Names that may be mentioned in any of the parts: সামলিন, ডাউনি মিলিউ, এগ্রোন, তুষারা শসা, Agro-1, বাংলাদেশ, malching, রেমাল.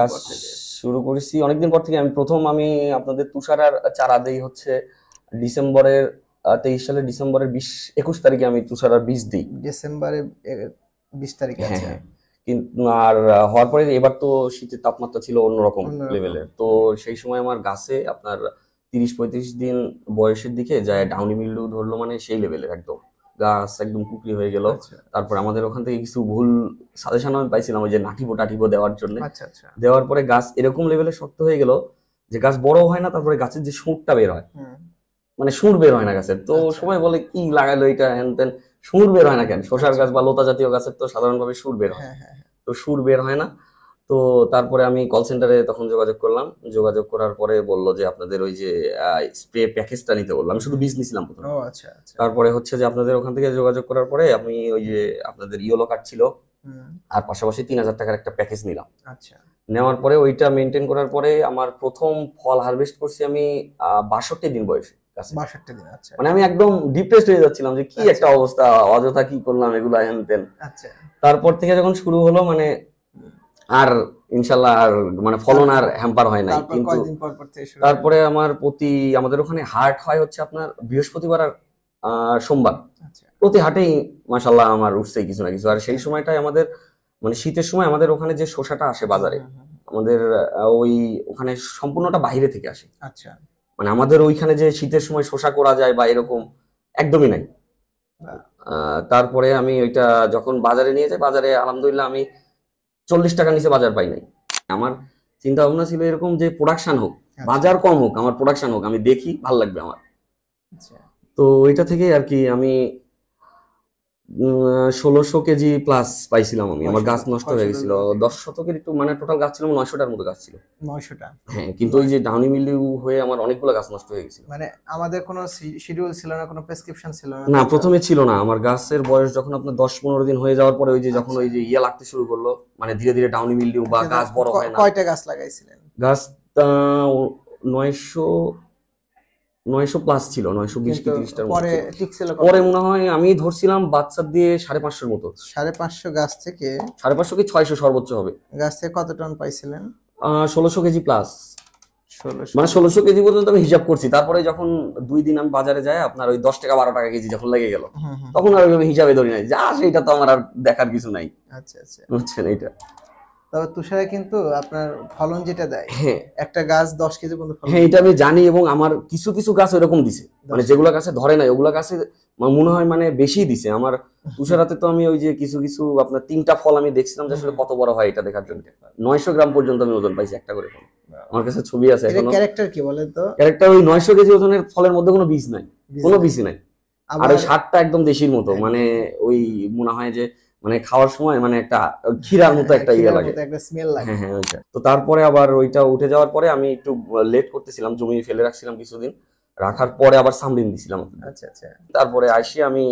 কাজ শুরু করেছি অনেকদিন পর থেকে। আমি প্রথম আপনাদের তুষারার চারা দেই হচ্ছে ডিসেম্বরের 23 সালের ডিসেম্বরের 21 তারিখে আমি তুষারার বীজ দিই। ডিসেম্বরের 20 তারিখে আছে। কিন্তু আর হওয়ার পরে এবার তো শীতের তাপমাত্রা ছিল অন্যরকম লেভেলের, তো সেই সময় আমার গাছে আপনার 30-35 দিন বয়সের দিকে যায় ডাউনি মিল্ডু ধরলো, মানে সেই লেভেলের একদম গাছ একদম কুকড়ি হয়ে গেল। তারপর আমাদের ওখান থেকে কিছু ভুল সাজেশন আমি পাইছিলাম যে নাটিবো দেওয়ার জন্য, দেওয়ার পরে গাছ এরকম লেভেলে শক্ত হয়ে গেল যে গাছ বড় হয় না। তারপরে গাছের যে সুরটা বের হয়, মানে সুর বের হয় না গাছের, তো সবাই বলে কি লাগালো এটা হ্যান ত্যান, সুর বের হয় না কেন? শসার গাছ বা লতা জাতীয় গাছের তো সাধারণভাবে সুর বের হয়, তো সুর বের হয় না। তো তারপরে আমি কল সেন্টারে তখন যোগাযোগ করলাম, যোগাযোগ করার পরে বললো যে আপনাদের ওই যে স্প্রে প্যাকেজটা নিতে বললাম। আমি শুধু বীজ নিয়েছিলাম প্রথমে। তারপরে হচ্ছে যে আপনাদের ওখান থেকে যোগাযোগ করার পরে আমি ওই যে আপনাদের ইয়েলো কার্ড ছিল আর পাশাপাশি 3000 টাকার একটা প্যাকেজ নিলাম। নেওয়ার পরে ওইটা মেনটেন করার পরে আমার প্রথম ফল হারভেস্ট করছি আমি 62 দিন বয়সে। মানে আমি একদম ডিপ্রেসড হয়ে যাচ্ছিলাম যে কি একটা অবস্থা, অযথা কি করলাম এগুলো হ্যান ত্যান। তারপর থেকে যখন শুরু হলো মানে আর ইনশাল্লাহ আর মানে ফলন আর হ্যাম্পার হয় নাই। কিন্তু তারপরে আমার আমাদের ওখানে হাট হয় হচ্ছে আপনার বৃহস্পতিবার আর সোমবার, প্রতি হাটেই মাশাআল্লাহ আমার উঠছেই কিছু না কিছু। আর সেই সময়টাই আমাদের মানে শীতের সময় আমাদের ওখানে যে শসাটা আসে বাজারে, আমাদের ওই ওখানে সম্পূর্ণটা বাইরে থেকে আসে। মানে আমাদের ওইখানে যে শীতের সময় শসা করা যায় বা এরকম একদমই নাই। তারপরে আমি ওইটা যখন বাজারে নিয়ে যাই, বাজারে আলহামদুলিল্লাহ আমি 40 টাকার নিচে বাজার পাই নাই। আমার চিন্তা ভাবনা ছিল এরকম যে প্রোডাকশন হোক, বাজার কম হোক, আমার প্রোডাকশন হোক, আমি দেখি ভালো লাগবে আমার। তো ওইটা থেকে আর কি আমি 1600 কেজি প্লাস পাইছিলাম। আমি আমার গাছ নষ্ট হয়ে গেছিল 10 শতকের একটু, মানে টোটাল গাছ ছিল 900টার মতো গাছ ছিল। 900টা? হ্যাঁ, কিন্তু ওই যে ডাউনি মিলিউ হয়ে আমার অনেকগুলো গাছ নষ্ট হয়ে গেছিল। মানে আমাদের কোনো শিডিউল ছিল না, কোনো প্রেসক্রিপশন ছিল না। না, প্রথমে ছিল না। আমার গাছের বয়স যখন আপনার 10-15 দিন হয়ে যাওয়ার পরে ওই যে যখন ওই যে ইয়া লাগতে শুরু করলো, মানে ধীরে ধীরে ডাউনি মিলিউ বা গাছ বড় হয় না। কয়টা গাছ লাগাইছিলেন? গাছ 900 প্লাস ছিল, 920-30টার পরে মনে হয় আমি ধরছিলাম বাচ্চা দিয়ে 550 মতো। 550 গাছ থেকে 550 কি 600 সর্বোচ্চ হবে। গাছ থেকে কত টন পাইছিলেন? 1600 কেজি প্লাস, মানে 1600 কেজি পর্যন্ত আমি হিসাব করছি। তারপরে যখন 2 দিন আমি বাজারে যাই আপনার ওই 10 টাকা 12 টাকা কেজি যখন লেগে গেল, তখন আর ওইভাবে হিসাবে ধরি নাই যা সেটা তো আমার আর দেখার কিছু নাই। আচ্ছা আচ্ছা, বুঝছেন এইটা। তবে তুষারে কিন্তু আপনার ফলন যেটা দেয়, একটা গাছ 10 কেজি পর্যন্ত ফলন। হ্যাঁ, এটা আমি জানি। এবং আমার কিছু কিছু গাছ এরকম দিছে, মানে যেগুলো গাছে ধরে নাই ওগুলো গাছে মনে হয় মানে বেশি দিছে। আমার তুষারাতে তো আমি ওই যে কিছু কিছু আপনার 3টা ফল আমি দেখছিলাম যে আসলে কত বড় হয় এটা দেখার জন্য। 900 গ্রাম পর্যন্ত আমি ওজন পাইছি একটা করে ফল। আমার কাছে ছবি আছে। এর ক্যারেক্টার কি বলেন তো? ক্যারেক্টার ওই 900 কেজি ওজনের ফলের মধ্যে কোনো বীজ নাই, কোনো বীজ নাই। আর ওই স্বাদটা একদম দেশির মতো, মানে ওই মনে হয় যে মানে খাওয়ার সময় মানে একটা ক্ষীরার মতো একটা ইয়ে লাগে, একটা স্মেল লাগে। হ্যাঁ, ওইটা তো। তারপরে আবার ওইটা উঠে যাওয়ার পরে আমি একটু লেট করতেছিলাম, জমি ফেলে রাখছিলাম কিছুদিন, রাখার পরে আবার সামলিন দিছিলাম। আচ্ছা আচ্ছা। তারপরে আইসি আমি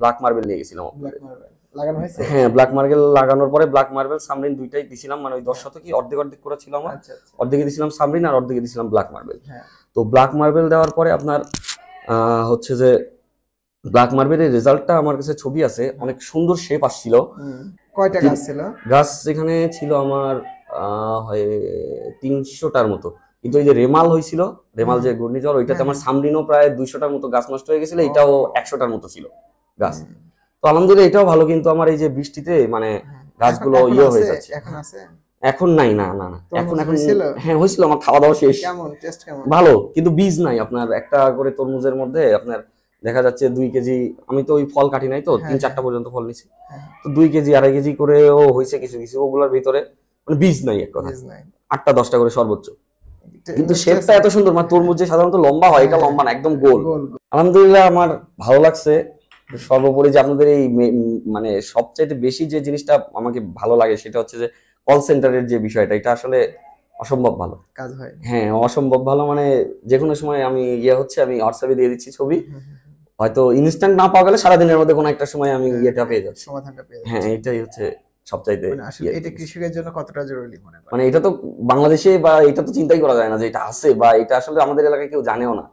ব্ল্যাক মার্বেল নিয়ে গেছিলাম। ব্ল্যাক মার্বেল লাগানো হয়েছে? হ্যাঁ, ব্ল্যাক মার্বেল লাগানোর পরে ব্ল্যাক মার্বেল সামলিন দুইটাই দিছিলাম। মানে ওই 10 শতকে অর্ধেক করা ছিল আমার, অর্ধেকে দিছিলাম সামলিন আর অর্ধেকে দিছিলাম ব্ল্যাক মার্বেল। তো ব্ল্যাক মার্বেল দেওয়ার পরে আপনার হচ্ছে যে ব্ল্যাক মার্বেলের রেজাল্টটা আমার কাছে ছবি আছে, অনেক সুন্দর শেপ আসছিল। কয়টা গাছ ছিল? গাছ এখানে ছিল আমার 300টার মতো। কিন্তু ওই যে রেমাল হয়েছিল, রেমাল যে ঘূর্ণিঝড়, ওইটাতে আমার সামরিনও প্রায় 200টার মতো গাছ নষ্ট হয়ে গেছিল। এটাও 100টার মতো ছিল গাছ। তো আলহামদুলিল্লাহ এটাও ভালো। কিন্তু আমার এই যে বৃষ্টিতে মানে গাছগুলো ইয়ে হয়ে যাচ্ছে। এখন আছে? এখন নাই। না না না, এখন ছিল। হ্যাঁ, হয়েছিল। আমার খাওয়া দাওয়া শেষ। কেমন টেস্ট? কেমন? ভালো, কিন্তু বীজ নাই। আপনার একটা করে তরমুজের মধ্যে আপনার দেখা যাচ্ছে 2 কেজি। আমি তো ওই ফল কাটি নাই, তো 3-4টা পর্যন্ত ফল নিছি। তো 2 কেজি 2.5 কেজি করেও হয়েছে কিছু কিছু। ওগুলোর ভিতরে মানে বীজ নাই, এক কথা 8টা 10টা করে সর্বোচ্চ। কিন্তু শেপটা এত সুন্দর, মানে তরমুজ যে সাধারণত লম্বা হয়, এটা লম্বা না, একদম গোল। আলহামদুলিল্লাহ আমার ভালো লাগছে। সর্বোপরি যে আপনাদের এই মানে সবচেয়ে বেশি যে জিনিসটা আমাকে ভালো লাগে সেটা হচ্ছে যে কল সেন্টারের যে বিষয়টা, এটা আসলে অসম্ভব ভালো কাজ হয়। হ্যাঁ, অসম্ভব ভালো। মানে যে কোনো সময় আমি ইয়ে হচ্ছে আমি হোয়াটসঅ্যাপে দিয়ে দিচ্ছি ছবি, হয়তো ইনস্ট্যান্ট না পাওয়া গেলে সারাদিনের মধ্যে কোনো একটা সময় আমি এটা পেয়ে যাচ্ছি, সমাধানটা পেয়ে যাচ্ছি। হ্যাঁ, এটাই হচ্ছে সবচাইতে। আসলে এটা কৃষকের জন্য কতটা জরুরি মনে হয়, মানে এটা তো বাংলাদেশে বা এটা তো চিন্তাই করা যায় না যে এটা আছে, বা এটা আসলে আমাদের এলাকায় কেউ জানেও না।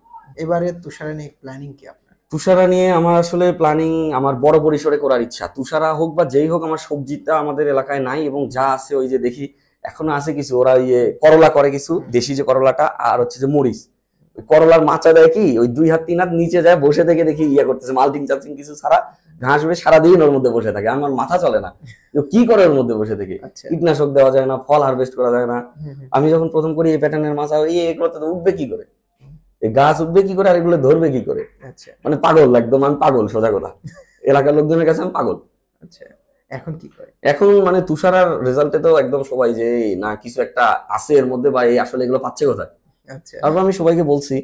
এবারে তুষারা নিয়ে প্ল্যানিং কি আপনার? তুষারা নিয়ে আমার আসলে প্ল্যানিং আমার বড় পরিসরে করার ইচ্ছা। তুষারা হোক বা যেই হোক, আমার সবজিটা আমাদের এলাকায় নাই, এবং যা আছে ওই যে দেখি এখনো আছে কিছু, ওরা ইয়ে করলা করে কিছু দেশি যে করলাটা, আর হচ্ছে যে মরিচ, ওই করলার মাচা দেয় কি ওই 2 হাত 3 হাত নিচে যায় বসে থেকে দেখি ইয়ে করতেছে, মালটিং চালটিং কিছু ছাড়া ঘাস বেশ সারাদিন ওর মধ্যে বসে থাকে। আমার মাথা চলে না কি করে ওর মধ্যে বসে থেকে। কীটনাশক দেওয়া যায় না, ফল হারভেস্ট করা যায় না। আমি যখন প্রথম করি এই প্যাটার্নের মাছা, এগুলো তো উঠবে কি করে, এই গাছ উঠবে কি করে, আর এগুলো ধরবে কি করে, মানে পাগল একদম। আমি পাগল, সোজা কথা এলাকার লোকজনের কাছে আমি পাগল। আচ্ছা এখন কি করে? এখন মানে তুষারার রেজাল্টে তো একদম সবাই যে না কিছু একটা আছে এর মধ্যে, বা এই আসলে এগুলো পাচ্ছে কোথায়। তারপর আমি সবাইকে বলছি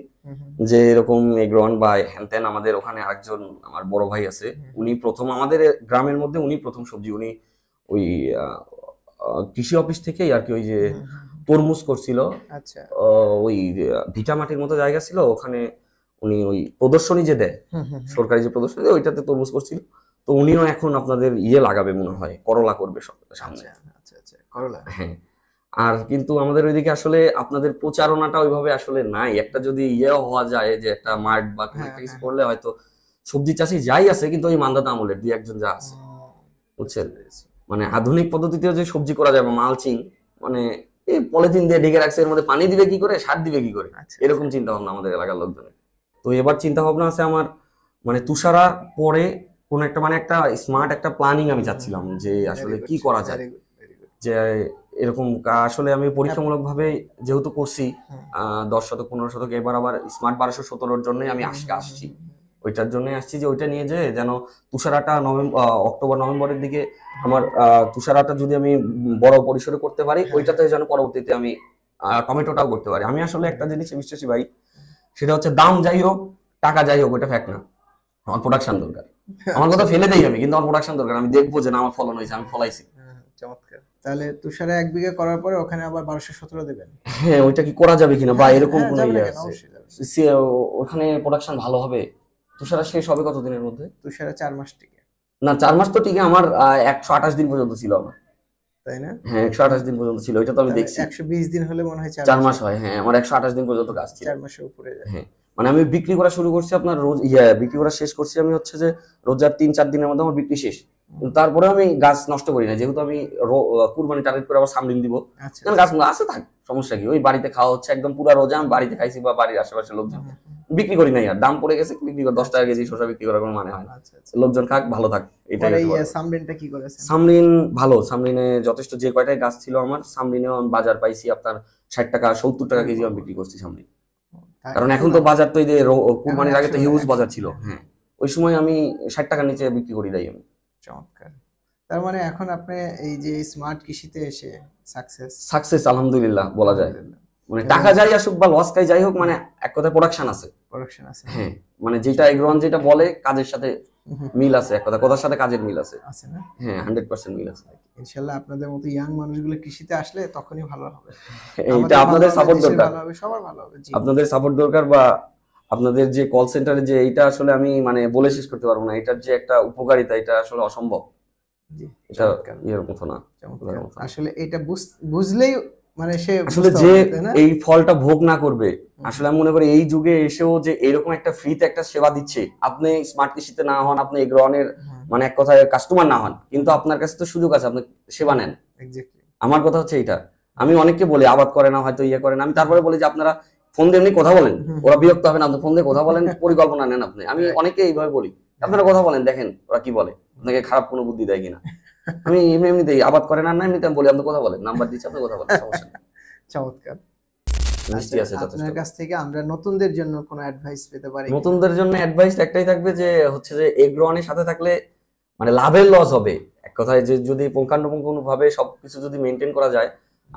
যে এরকম এগ্রোন বা হ্যানত্যান, আমাদের ওখানে আরেকজন আমার বড় ভাই আছে, উনি প্রথম আমাদের গ্রামের মধ্যে উনি প্রথম সবজি, উনি ওই কৃষি অফিস থেকে আর কি, ওই যে তরমুজ করছিল। আচ্ছা ওই ভিটা মাটির মতো জায়গা ছিল ওখানে, উনি ওই প্রদর্শনী যে দেয় সরকারি যে প্রদর্শনী দেয় ওইটাতে তরমুজ করছিল। তো উনিও এখন আপনাদের ইয়ে লাগাবে মনে হয়, করলা করবে সামনে। আচ্ছা আচ্ছা করলা, হ্যাঁ। আর কিন্তু আমাদের ওইদিকে আসলে আপনাদের প্রচারণাটা ওইভাবে আসলে নাই। একটা যদি ইয়ে হওয়া যায় যে একটা মাঠ বা কিছু করলে হয়তো সবজি চাষি যাই আছে, কিন্তু ওই মান্দা আমলের দুই একজন যা আছে, বুঝছেন, মানে আধুনিক পদ্ধতিতেও যে সবজি করা যায়, মালচিং মানে এই পলিথিন দিয়ে ঢেকে রাখছে, এর মধ্যে পানি দিবে কি করে, সার দিবে কি করে, এরকম চিন্তা ভাবনা আমাদের এলাকার লোকজনের। তো এবার চিন্তা ভাবনা আছে আমার, মানে তুষারা পরে কোন একটা মানে একটা স্মার্ট একটা প্ল্যানিং আমি চাচ্ছিলাম যে আসলে কি করা যায়, যে এরকম আসলে আমি পরীক্ষামূলক ভাবে যেহেতু করছি 10 শতক 15 শতক, এবার আবার স্মার্ট 1217-র জন্য আমি আসছি, ওইটার জন্য আসছি যে ওইটা নিয়ে যে যেন তুষারাটা অক্টোবর-নভেম্বরের দিকে আমার তুষারাটা যদি আমি বড় পরিসরে করতে পারি, ওইটাতে যেন পরবর্তীতে আমি টমেটোটাও করতে পারি। আমি আসলে একটা জিনিস বিশ্বাসী ভাই, সেটা হচ্ছে দাম যাই হোক টাকা যাই হোক ওইটা ফ্যাক্ট না, আমার প্রোডাকশন দরকার। আমার কথা ফেলে দেই আমি, কিন্তু আমার প্রোডাকশন দরকার। আমি দেখবো যে না আমার ফলন হয়েছে, আমি ফলাইছি। চমৎকার। তাহলে তুষারে 1 বিঘা করার পরে ওখানে আবার 1217 দেবেন, হ্যাঁ। ওইটা কি করা যাবে কিনা, বা এরকম কোনো ইয়ে আছে ওখানে প্রোডাকশন ভালো হবে? তুষারা শেষ হবে কত দিনের মধ্যে? তুষারা 4 মাস টিকে না, 4 মাস তো টিকে। আমার 128 দিন পর্যন্ত ছিল আমার, তাই না? হ্যাঁ 128 দিন পর্যন্ত ছিল, এটা তো আমি দেখছি। 120 দিন হলে মনে হয় 4 মাস হয়, হ্যাঁ। আমার 128 দিন পর্যন্ত গাছ ছিল, 4 মাসের উপরে, হ্যাঁ। মানে আমি বিক্রি করা শুরু করছি আপনার রোজ, বিক্রি করা শেষ করছি আমি হচ্ছে যে রোজার 3-4 দিনের মধ্যে আমার বিক্রি শেষ। তারপরে আমি গাছ নষ্ট করি না, যেহেতু আমি কুরবানি টার্গেট করে আবার সামলিন দিব, কারণ গাছগুলো আছে, থাক সমস্যা কি, ওই বাড়িতে খাওয়া হচ্ছে একদম পুরা রোজা আমি বাড়িতে খাইছি, বা বাড়ির আশেপাশে লোকজন। বিক্রি করি নাই, আর দাম পড়ে গেছে, বিক্রি করে 10 টাকা কেজি শসা বিক্রি করার কোনো মানে হয় না। লোকজন খাক, ভালো থাক, এটাই। সামলিনটা কি করেছে? সামলিন ভালো, সামলিনে যথেষ্ট যে কয়টাই গাছ ছিল আমার, সামলিনেও আমি বাজার পাইছি আপনার 60 টাকা 70 টাকা কেজি আমি বিক্রি করছি সামলিন। কারণ এখন তো বাজার তো কুরবানির আগে তো হিউজ বাজার ছিল, হ্যাঁ। ওই সময় আমি 60 টাকার নিচে বিক্রি করি নাই আমি। চমৎকার। তার মানে এখন আপনি এই যে স্মার্ট কৃষিতে এসে সাকসেস আলহামদুলিল্লাহ বলা যায়। মানে টাকা যাই আসুক বা লস কাই যাই হোক, মানে এক কথায় প্রোডাকশন আছে, হ্যাঁ। মানে যেটা এগ্রোন যেটা বলে কাজের সাথে মিল আছে, এক কথার সাথে কাজের মিল আছে, হ্যাঁ 100% মিল আছে। ইনশাআল্লাহ আপনাদের মতো ইয়াং মানুষগুলো কৃষিতে আসলে তখনই ভালো হবে, এটা আপনাদের সাপোর্ট দরকার, সবার ভালো হবে, আপনাদের সাপোর্ট দরকার। বা আপনাদের যে কল সেন্টারে যে এইটা আসলে আমি মানে বলে শেষ করতে পারবো না, এটার যে একটা উপকারিতা এটা আসলে অসম্ভব, এটা এর মতো না। আসলে এটা বুঝলেই মানে সে আসলে যে এই ফলটা ভোগ না করবে, আসলে আমি মনে করি এই যুগে এসেও যে এরকম একটা ফ্রিতে একটা সেবা দিচ্ছে, আপনি স্মার্ট কৃষিতে না হন, আপনি এগ্রোনের মানে এক কথায় কাস্টমার না হন, কিন্তু আপনার কাছে তো সুযোগ আছে, আপনি সেবা নেন। আমার কথা হচ্ছে এইটা, আমি অনেককে বলি আবাদ করে না, হয়তো ইয়ে করেন, আমি তারপরে বলি যে আপনারা ফোন দিয়ে এমনি কথা বলেন, ওরা বিরক্ত হবে না, আপনি ফোন দিয়ে কথা বলেন, পরিকল্পনা নেন আপনি। আমি অনেকে এইভাবে বলি, আপনারা কথা বলেন, দেখেন ওরা কি বলে, আপনাকে খারাপ কোনো বুদ্ধি দেয় কিনা। আমি এমনি এমনিতেই আবাদ করেন আর না, এমনিতে আমি বলি আপনি কথা বলেন, নাম্বার দিচ্ছি, আপনি কথা বলেন, সমস্যা নেই। চমৎকার। আপনার কাছ থেকে আমরা নতুনদের জন্য কোনো অ্যাডভাইস পেতে পারি? নতুনদের জন্য অ্যাডভাইস একটাই থাকবে, যে হচ্ছে যে এগ্রোনের সাথে থাকলে মানে লাভের লস হবে এক কথায়, যে যদি পুঙ্খানুপুঙ্খভাবে সবকিছু যদি মেনটেন করা যায়,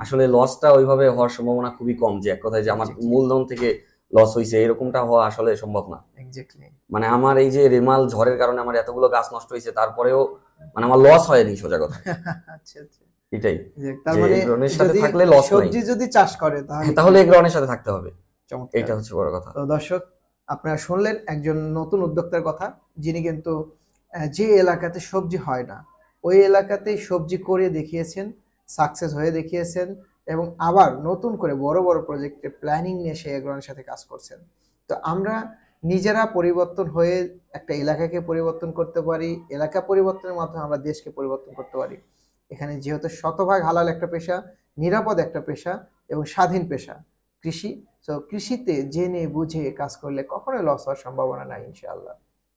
আসলে লসটা ওইভাবে হওয়ার সম্ভাবনা খুবই কম। যে এক কথায় যে আমার মূলধন থেকে লস হয়েছে এরকমটা হওয়া আসলে সম্ভব না। মানে আমার এই যে রেমাল ঝড়ের কারণে আমার এতগুলো গাছ নষ্ট হয়েছে, তারপরেও মানে আমার লস হয়নি, সোজা কথা এটাই। তার মানে এগ্রোনের সাথে থাকলে লস হয়, সবজি যদি চাষ করে তাহলে এগ্রোনের সাথে থাকতে হবে, এটা হচ্ছে বড় কথা। তো দর্শক আপনারা শুনলেন একজন নতুন উদ্যোক্তার কথা, যিনি কিন্তু যে এলাকাতে সবজি হয় না ওই এলাকাতেই সবজি করে দেখিয়েছেন, সাকসেস হয়ে দেখিয়েছেন, এবং আবার নতুন করে বড় বড় প্রজেক্টে প্ল্যানিং নিয়ে সেই এগ্রোনের সাথে কাজ করছেন। তো আমরা নিজেরা পরিবর্তন হয়ে একটা এলাকাকে পরিবর্তন করতে পারি, এলাকা পরিবর্তনের মাধ্যমে আমরা দেশকে পরিবর্তন করতে পারি। এখানে যেহেতু শতভাগ হালাল একটা পেশা, নিরাপদ একটা পেশা এবং স্বাধীন পেশা কৃষি। তো কৃষিতে জেনে বুঝে কাজ করলে কখনো লস হওয়ার সম্ভাবনা নাই ইনশাআল্লাহ।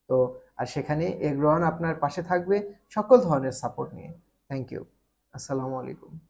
তো আর সেখানে Agro-1 আপনার পাশে থাকবে সকল ধরনের সাপোর্ট নিয়ে। থ্যাংক ইউ, আসসালামু আলাইকুম।